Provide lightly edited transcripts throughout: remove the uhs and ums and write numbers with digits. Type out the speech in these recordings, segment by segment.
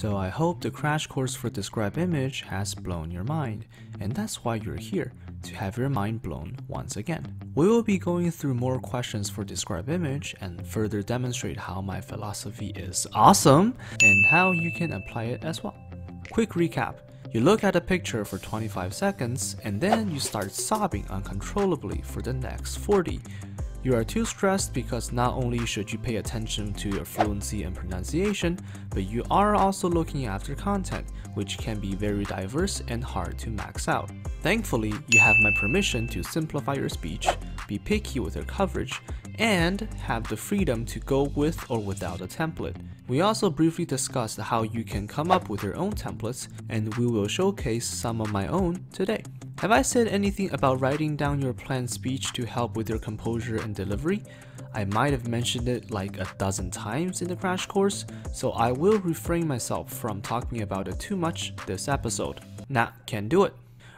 So I hope the crash course for this grab image has blown your mind, and that's why you're here, to have your mind blown once again. We will be going through more questions for this grab image and further demonstrate how my philosophy is awesome and how you can apply it as well. Quick recap. You look at a picture for 25 seconds and then you start sobbing uncontrollably for the next 40. You are too stressed because not only should you pay attention to your fluency and pronunciation, but you are also looking after content, which can be very diverse and hard to max out. Thankfully, you have my permission to simplify your speech, be picky with your coverage, and have the freedom to go with or without a template. We also briefly discussed how you can come up with your own templates, and we will showcase some of my own today. Have I said anything about writing down your planned speech to help with your composure and delivery? I might have mentioned it like a dozen times in the crash course, so I will refrain myself from talking about it too much this episode. Nah, can't do it.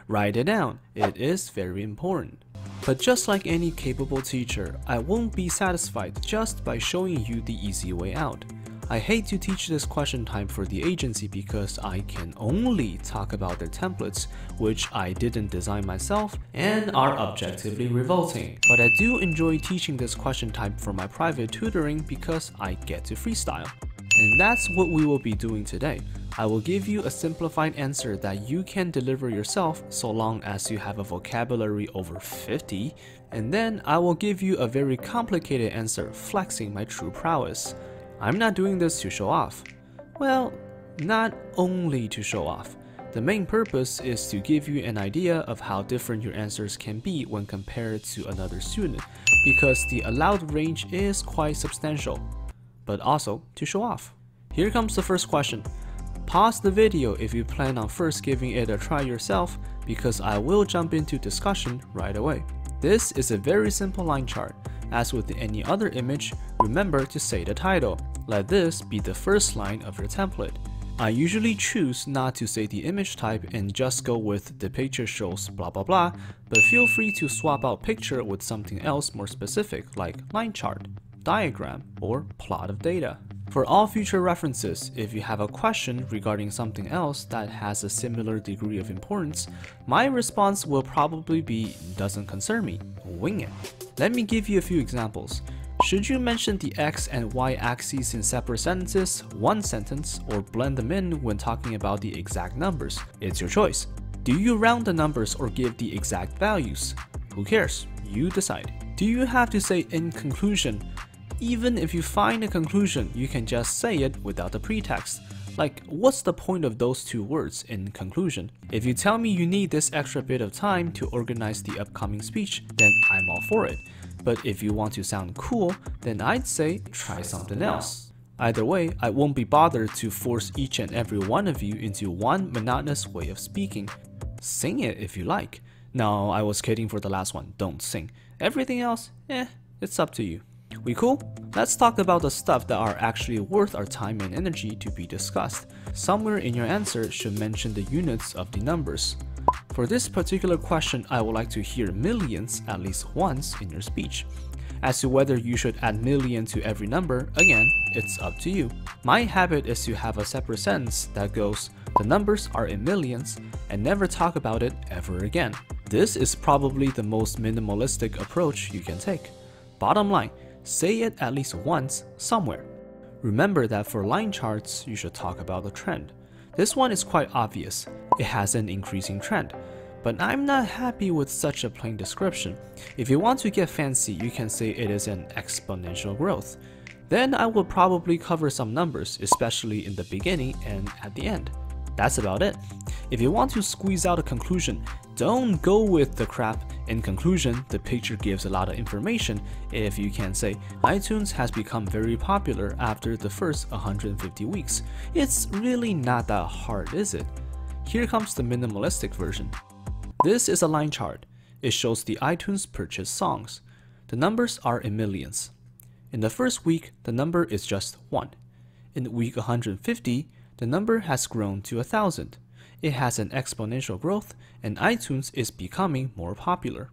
Write it down, it is very important. But just like any capable teacher, I won't be satisfied just by showing you the easy way out. I hate to teach this question time for the agency because I can only talk about their templates, which I didn't design myself and are objectively revolting. But I do enjoy teaching this question time for my private tutoring because I get to freestyle. And that's what we will be doing today. I will give you a simplified answer that you can deliver yourself so long as you have a vocabulary over 50, and then I will give you a very complicated answer flexing my true prowess. I'm not doing this to show off. Well, not only to show off. The main purpose is to give you an idea of how different your answers can be when compared to another student, because the allowed range is quite substantial, but also to show off. Here comes the first question. Pause the video if you plan on first giving it a try yourself, because I will jump into discussion right away. This is a very simple line chart. As with any other image, remember to say the title. Let this be the first line of your template. I usually choose not to say the image type and just go with the picture shows blah blah blah, but feel free to swap out picture with something else more specific like line chart, diagram, or plot of data. For all future references, if you have a question regarding something else that has a similar degree of importance, my response will probably be, doesn't concern me, wing it. Let me give you a few examples. Should you mention the X and Y axes in separate sentences, one sentence, or blend them in when talking about the exact numbers? It's your choice. Do you round the numbers or give the exact values? Who cares? You decide. Do you have to say in conclusion? Even if you find a conclusion, you can just say it without the pretext. Like, what's the point of those two words in conclusion? If you tell me you need this extra bit of time to organize the upcoming speech, then I'm all for it. But if you want to sound cool, then I'd say try something else. Either way, I won't be bothered to force each and every one of you into one monotonous way of speaking. Sing it if you like. No, I was kidding for the last one, don't sing. Everything else, it's up to you. We cool? Let's talk about the stuff that are actually worth our time and energy to be discussed. Somewhere in your answer should mention the units of the numbers. For this particular question, I would like to hear millions at least once in your speech. As to whether you should add million to every number, again, it's up to you. My habit is to have a separate sentence that goes, the numbers are in millions, and never talk about it ever again. This is probably the most minimalistic approach you can take. Bottom line, say it at least once somewhere. Remember that for line charts, you should talk about the trend. This one is quite obvious. It has an increasing trend. But I'm not happy with such a plain description. If you want to get fancy, you can say it is an exponential growth. Then I will probably cover some numbers, especially in the beginning and at the end. That's about it. If you want to squeeze out a conclusion, don't go with the crap. In conclusion, the picture gives a lot of information. If you can say, iTunes has become very popular after the first 150 weeks. It's really not that hard, is it? Here comes the minimalistic version. This is a line chart. It shows the iTunes purchased songs. The numbers are in millions. In the first week, the number is just 1. In week 150, the number has grown to 1,000. It has an exponential growth, and iTunes is becoming more popular.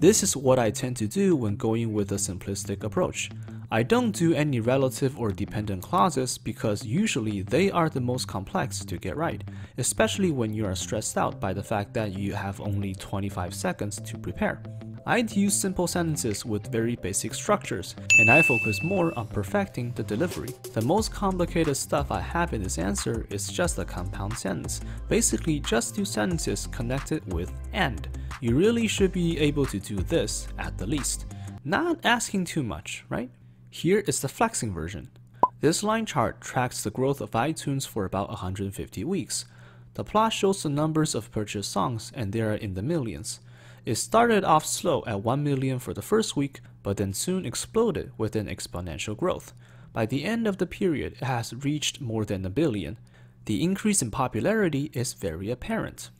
This is what I tend to do when going with a simplistic approach. I don't do any relative or dependent clauses because usually they are the most complex to get right, especially when you are stressed out by the fact that you have only 25 seconds to prepare. I'd use simple sentences with very basic structures, and I focus more on perfecting the delivery. The most complicated stuff I have in this answer is just a compound sentence, basically just two sentences connected with and. You really should be able to do this at the least. Not asking too much, right? Here is the flexing version. This line chart tracks the growth of iTunes for about 150 weeks. The plot shows the numbers of purchased songs, and they are in the millions. It started off slow at 1 million for the first week, but then soon exploded with an exponential growth. By the end of the period, it has reached more than a billion. The increase in popularity is very apparent.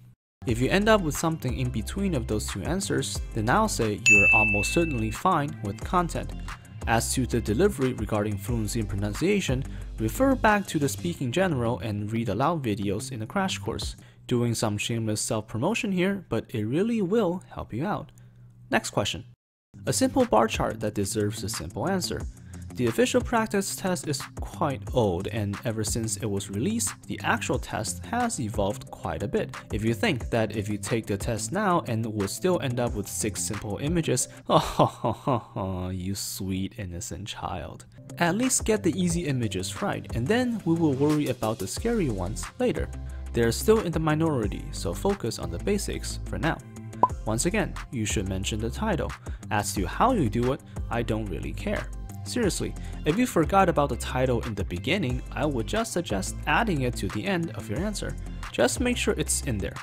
If you end up with something in between of those two answers, then I'll say you're almost certainly fine with content. As to the delivery regarding fluency and pronunciation, refer back to the Speaking General and Read Aloud videos in the crash course. Doing some shameless self-promotion here, but it really will help you out. Next question. A simple bar chart that deserves a simple answer. The official practice test is quite old, and ever since it was released, the actual test has evolved quite a bit. If you think that if you take the test now and would still end up with 6 simple images, oh, you sweet innocent child. At least get the easy images right, and then we will worry about the scary ones later. They are still in the minority, so focus on the basics for now. Once again, you should mention the title. As to how you do it, I don't really care. Seriously, if you forgot about the title in the beginning, I would just suggest adding it to the end of your answer. Just make sure it's in there.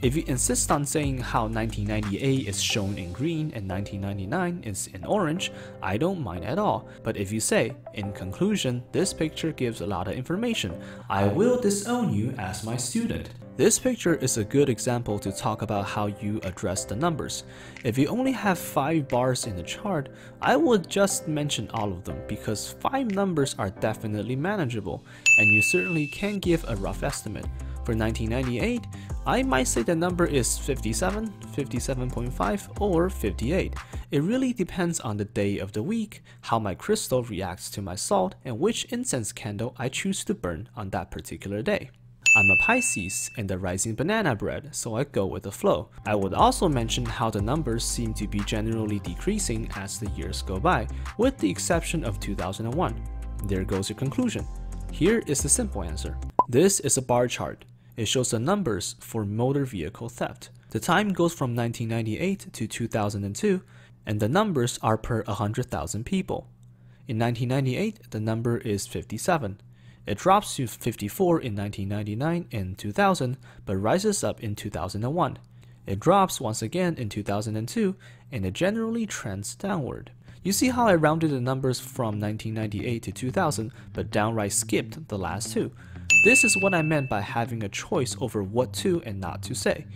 If you insist on saying how 1998 is shown in green and 1999 is in orange, I don't mind at all. But if you say, in conclusion, this picture gives a lot of information, I will disown you as my student. This picture is a good example to talk about how you address the numbers. If you only have 5 bars in the chart, I would just mention all of them because 5 numbers are definitely manageable, and you certainly can give a rough estimate. For 1998, I might say the number is 57, 57.5, or 58. It really depends on the day of the week, how my crystal reacts to my salt, and which incense candle I choose to burn on that particular day. I'm a Pisces and a rising banana bread, so I go with the flow. I would also mention how the numbers seem to be generally decreasing as the years go by, with the exception of 2001. There goes your conclusion. Here is the simple answer. This is a bar chart. It shows the numbers for motor vehicle theft. The time goes from 1998 to 2002, and the numbers are per 100,000 people. In 1998, the number is 57. It drops to 54 in 1999 and 2000, but rises up in 2001. It drops once again in 2002, and it generally trends downward. You see how I rounded the numbers from 1998 to 2000, but downright skipped the last two. This is what I meant by having a choice over what to and not to say.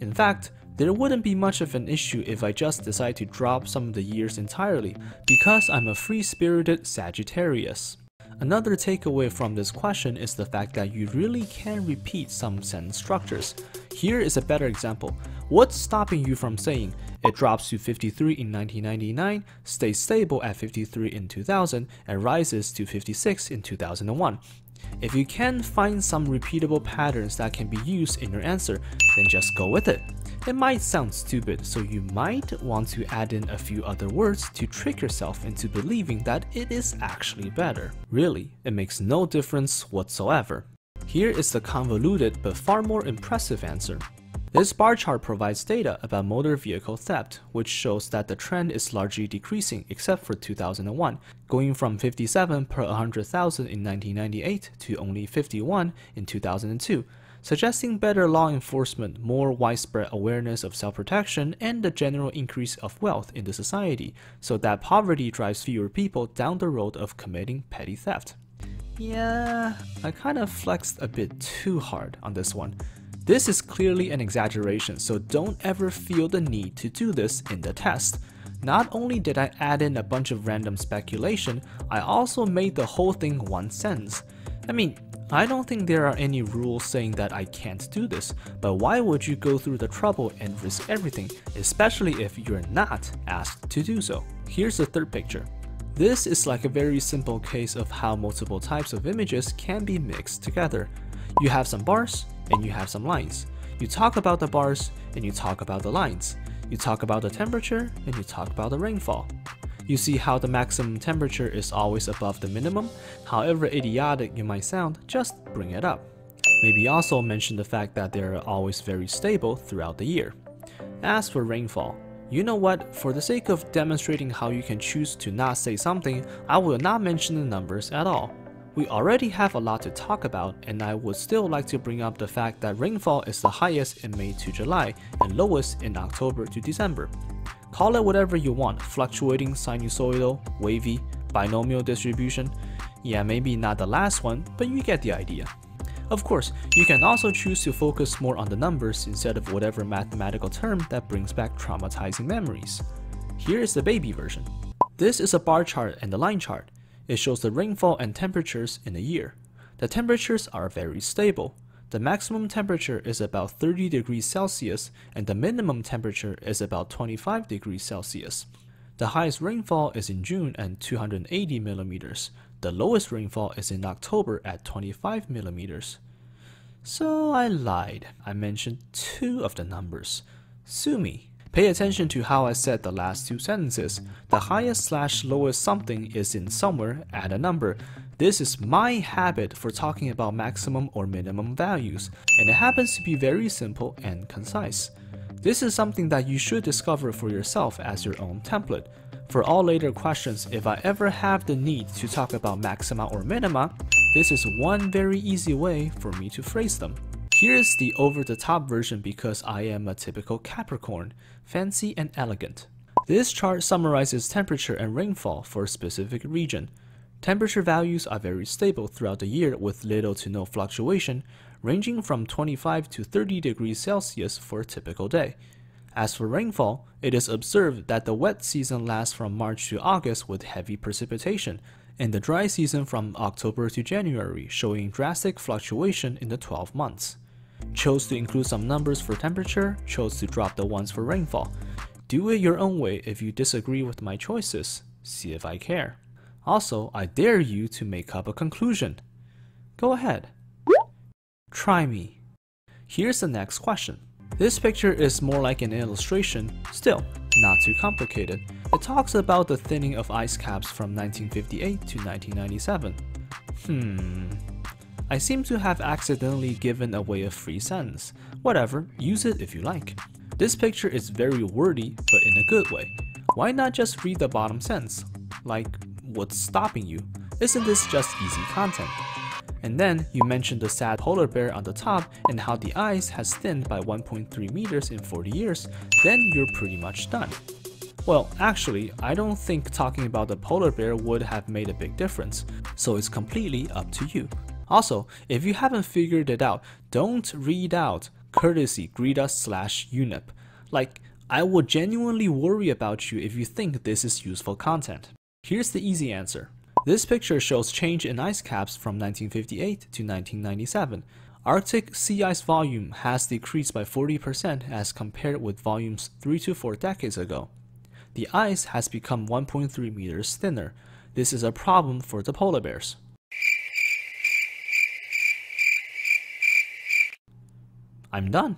In fact, there wouldn't be much of an issue if I just decide to drop some of the years entirely, because I'm a free-spirited Sagittarius. Another takeaway from this question is the fact that you really can repeat some sentence structures. Here is a better example. What's stopping you from saying, it drops to 53 in 1999, stays stable at 53 in 2000, and rises to 56 in 2001? If you can find some repeatable patterns that can be used in your answer, then just go with it. It might sound stupid, so you might want to add in a few other words to trick yourself into believing that it is actually better. Really, it makes no difference whatsoever. Here is the convoluted but far more impressive answer. This bar chart provides data about motor vehicle theft, which shows that the trend is largely decreasing except for 2001, going from 57 per 100,000 in 1998 to only 51 in 2002, suggesting better law enforcement, more widespread awareness of self-protection, and the general increase of wealth in the society, so that poverty drives fewer people down the road of committing petty theft. Yeah, I kind of flexed a bit too hard on this one. This is clearly an exaggeration, so don't ever feel the need to do this in the test. Not only did I add in a bunch of random speculation, I also made the whole thing one sentence. I mean, I don't think there are any rules saying that I can't do this, but why would you go through the trouble and risk everything, especially if you're not asked to do so? Here's the third picture. This is like a very simple case of how multiple types of images can be mixed together. You have some bars and you have some lines. You talk about the bars and you talk about the lines. You talk about the temperature and you talk about the rainfall. You see how the maximum temperature is always above the minimum, however idiotic you might sound, just bring it up. Maybe also mention the fact that they are always very stable throughout the year. As for rainfall, you know what, for the sake of demonstrating how you can choose to not say something, I will not mention the numbers at all. We already have a lot to talk about, and I would still like to bring up the fact that rainfall is the highest in May to July and lowest in October to December. Call it whatever you want, fluctuating, sinusoidal, wavy, binomial distribution. Yeah, maybe not the last one, but you get the idea. Of course, you can also choose to focus more on the numbers instead of whatever mathematical term that brings back traumatizing memories. Here is the baby version. This is a bar chart and a line chart. It shows the rainfall and temperatures in a year. The temperatures are very stable. The maximum temperature is about 30 degrees Celsius and the minimum temperature is about 25 degrees Celsius. The highest rainfall is in June and 280 millimeters. The lowest rainfall is in October at 25 millimeters. So I lied. I mentioned two of the numbers. Sue me. Pay attention to how I said the last two sentences. The highest / lowest something is in somewhere at a number. This is my habit for talking about maximum or minimum values, and it happens to be very simple and concise. This is something that you should discover for yourself as your own template. For all later questions, if I ever have the need to talk about maxima or minima, this is one very easy way for me to phrase them. Here is the over-the-top version because I am a typical Capricorn, fancy and elegant. This chart summarizes temperature and rainfall for a specific region. Temperature values are very stable throughout the year with little to no fluctuation, ranging from 25 to 30 degrees Celsius for a typical day. As for rainfall, it is observed that the wet season lasts from March to August with heavy precipitation, and the dry season from October to January, showing drastic fluctuation in the 12 months. Chose to include some numbers for temperature, chose to drop the ones for rainfall. Do it your own way if you disagree with my choices. See if I care. Also, I dare you to make up a conclusion. Go ahead. Try me. Here's the next question. This picture is more like an illustration, still not too complicated. It talks about the thinning of ice caps from 1958 to 1997. I seem to have accidentally given away a free sentence. Whatever, use it if you like. This picture is very wordy, but in a good way. Why not just read the bottom sentence? Like, what's stopping you? Isn't this just easy content? And then you mentioned the sad polar bear on the top and how the ice has thinned by 1.3 meters in 40 years, then you're pretty much done. Well, actually, I don't think talking about the polar bear would have made a big difference, so it's completely up to you. Also, if you haven't figured it out, don't read out courtesy Greta/UNEP. Like, I will genuinely worry about you if you think this is useful content. Here's the easy answer. This picture shows change in ice caps from 1958 to 1997. Arctic sea ice volume has decreased by 40% as compared with volumes 3 to 4 decades ago. The ice has become 1.3 meters thinner. This is a problem for the polar bears. I'm done.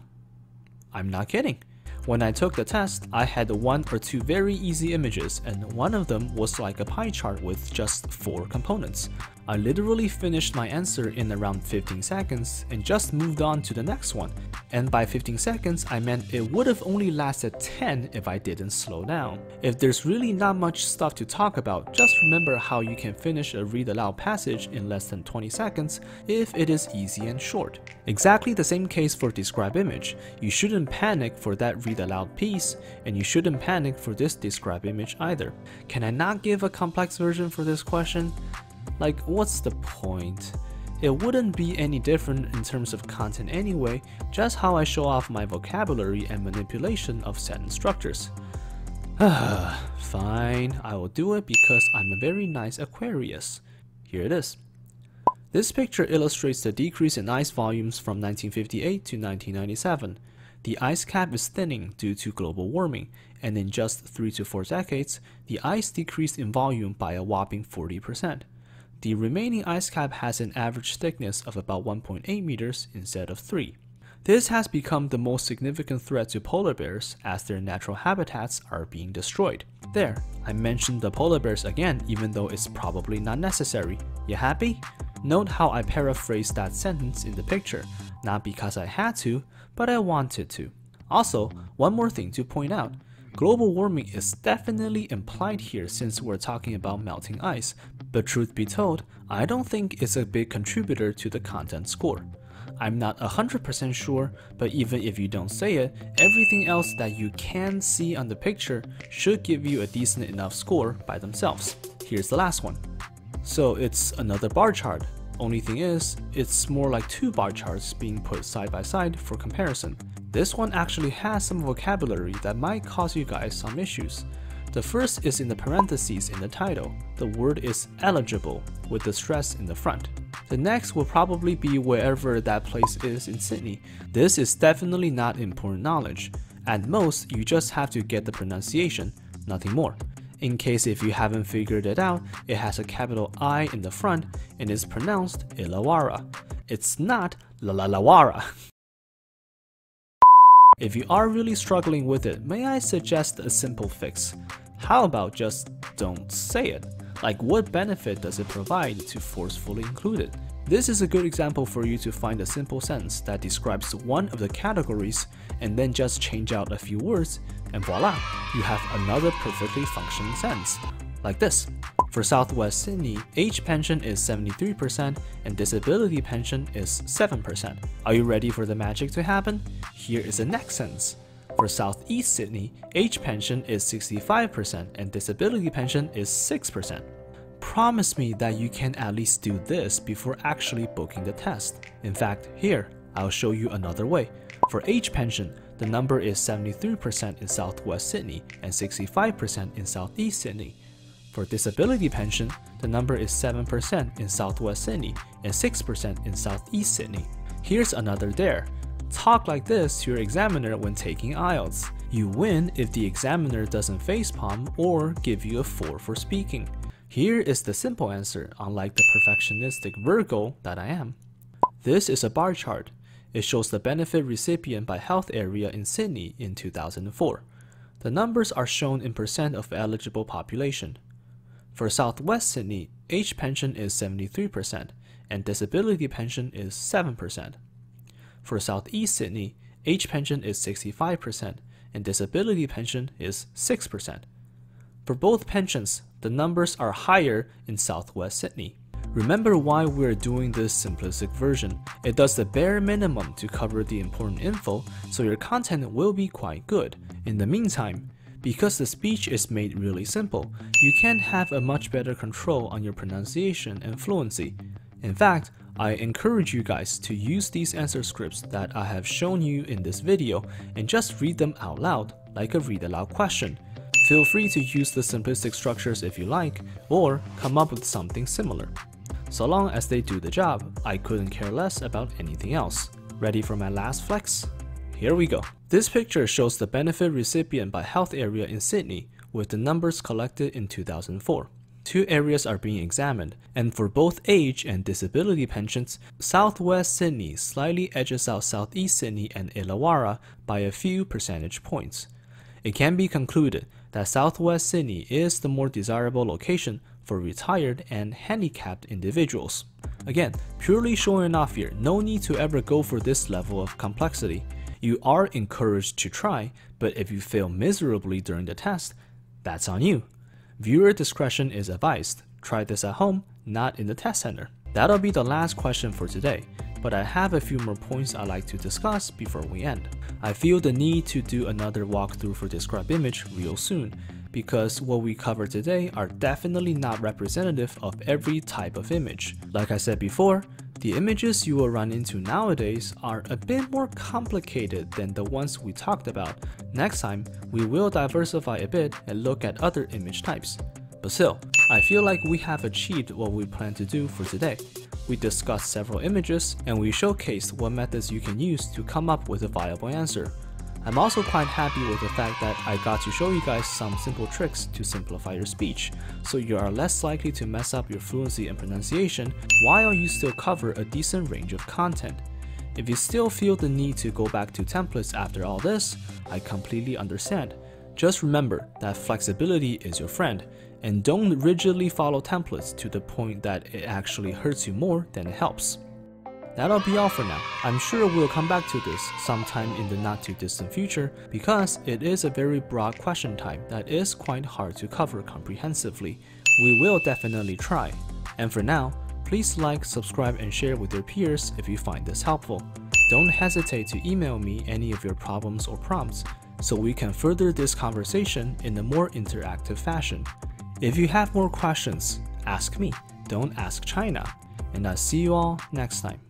I'm not kidding. When I took the test, I had one or two very easy images, and one of them was like a pie chart with just 4 components. I literally finished my answer in around 15 seconds and just moved on to the next one. And by 15 seconds, I meant it would have only lasted 10 if I didn't slow down. If there's really not much stuff to talk about, just remember how you can finish a read aloud passage in less than 20 seconds if it is easy and short. Exactly the same case for describe image. You shouldn't panic for that read aloud piece, and you shouldn't panic for this describe image either. Can I not give a complex version for this question? Like, what's the point? It wouldn't be any different in terms of content anyway, just how I show off my vocabulary and manipulation of sentence structures. Fine, I will do it because I'm a very nice Aquarius. Here it is. This picture illustrates the decrease in ice volumes from 1958 to 1997. The ice cap is thinning due to global warming, and in just 3 to 4 decades, the ice decreased in volume by a whopping 40%. The remaining ice cap has an average thickness of about 1.8 meters instead of 3. This has become the most significant threat to polar bears as their natural habitats are being destroyed. There, I mentioned the polar bears again even though it's probably not necessary. You happy? Note how I paraphrased that sentence in the picture, not because I had to, but I wanted to. Also, one more thing to point out, global warming is definitely implied here since we're talking about melting ice, but truth be told, I don't think it's a big contributor to the content score. I'm not 100% sure, but even if you don't say it, everything else that you can see on the picture should give you a decent enough score by themselves. Here's the last one. So it's another bar chart. Only thing is, it's more like two bar charts being put side by side for comparison. This one actually has some vocabulary that might cause you guys some issues. The first is in the parentheses in the title. The word is eligible with the stress in the front. The next will probably be wherever that place is in Sydney. This is definitely not important knowledge. At most, you just have to get the pronunciation, nothing more. In case if you haven't figured it out, it has a capital I in the front and is pronounced Illawarra. It's not Lalawara. If you are really struggling with it, may I suggest a simple fix? How about just don't say it? Like, what benefit does it provide to forcefully include it? This is a good example for you to find a simple sentence that describes one of the categories and then just change out a few words, and voila, you have another perfectly functioning sentence. Like this. For Southwest Sydney, age pension is 73% and disability pension is 7%. Are you ready for the magic to happen? Here is the next sentence. For Southeast Sydney, age pension is 65% and disability pension is 6%. Promise me that you can at least do this before actually booking the test. In fact, here, I'll show you another way. For age pension, the number is 73% in Southwest Sydney and 65% in Southeast Sydney. For disability pension, the number is 7% in Southwest Sydney and 6% in Southeast Sydney. Here's another there. Talk like this to your examiner when taking IELTS. You win if the examiner doesn't facepalm or give you a 4 for speaking. Here is the simple answer, unlike the perfectionistic Virgo that I am. This is a bar chart. It shows the benefit recipient by health area in Sydney in 2004. The numbers are shown in percent of eligible population. For Southwest Sydney, age pension is 73% and disability pension is 7%. For Southeast Sydney, age pension is 65% and disability pension is 6%. For both pensions, the numbers are higher in Southwest Sydney. Remember why we're doing this simplistic version. It does the bare minimum to cover the important info, so your content will be quite good. In the meantime, because the speech is made really simple, you can have a much better control on your pronunciation and fluency. In fact, I encourage you guys to use these answer scripts that I have shown you in this video and just read them out loud, like a read-aloud question. Feel free to use the simplistic structures if you like, or come up with something similar. So long as they do the job, I couldn't care less about anything else. Ready for my last flex? Here we go. This picture shows the benefit recipient by health area in Sydney, with the numbers collected in 2004. Two areas are being examined, and for both age and disability pensions, Southwest Sydney slightly edges out Southeast Sydney and Illawarra by a few percentage points. It can be concluded that Southwest Sydney is the more desirable location for retired and handicapped individuals. Again, purely showing off here, no need to ever go for this level of complexity. You are encouraged to try, but if you fail miserably during the test, that's on you. Viewer discretion is advised. Try this at home, not in the test center. That'll be the last question for today, but I have a few more points I'd like to discuss before we end. I feel the need to do another walkthrough for Describe Image real soon, because what we cover today are definitely not representative of every type of image. Like I said before, the images you will run into nowadays are a bit more complicated than the ones we talked about. Next time, we will diversify a bit and look at other image types. But still, I feel like we have achieved what we plan to do for today. We discussed several images, and we showcased what methods you can use to come up with a viable answer. I'm also quite happy with the fact that I got to show you guys some simple tricks to simplify your speech, so you are less likely to mess up your fluency and pronunciation while you still cover a decent range of content. If you still feel the need to go back to templates after all this, I completely understand. Just remember that flexibility is your friend, and don't rigidly follow templates to the point that it actually hurts you more than it helps. That'll be all for now. I'm sure we'll come back to this sometime in the not too distant future, because it is a very broad question type that is quite hard to cover comprehensively. We will definitely try. And for now, please like, subscribe, and share with your peers if you find this helpful. Don't hesitate to email me any of your problems or prompts, so we can further this conversation in a more interactive fashion. If you have more questions, ask me, don't ask China. And I'll see you all next time.